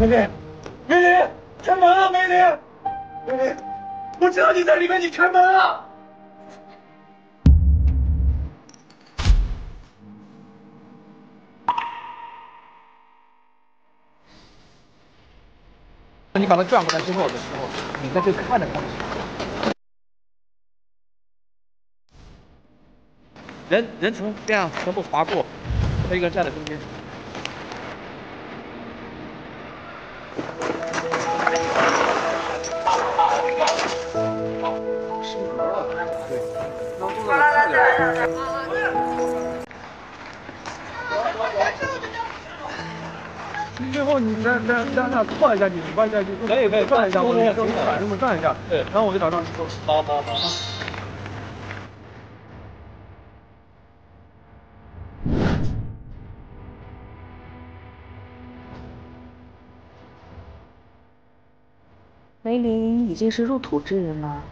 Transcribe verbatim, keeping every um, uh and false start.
美女，美女，开门啊，美女，美女，我知道你在里面，你开门啊！ 你把它转过来之后的时候，你在这看着它，人人从这样全部划过，他一个人站在中间。失误了，对，然后过来。 最后你再再再那转一下，你转一下，你可以可以转一下，我给你转，给我转一下，对，然后我就找到你，好好好。梅林已经是入土之人了。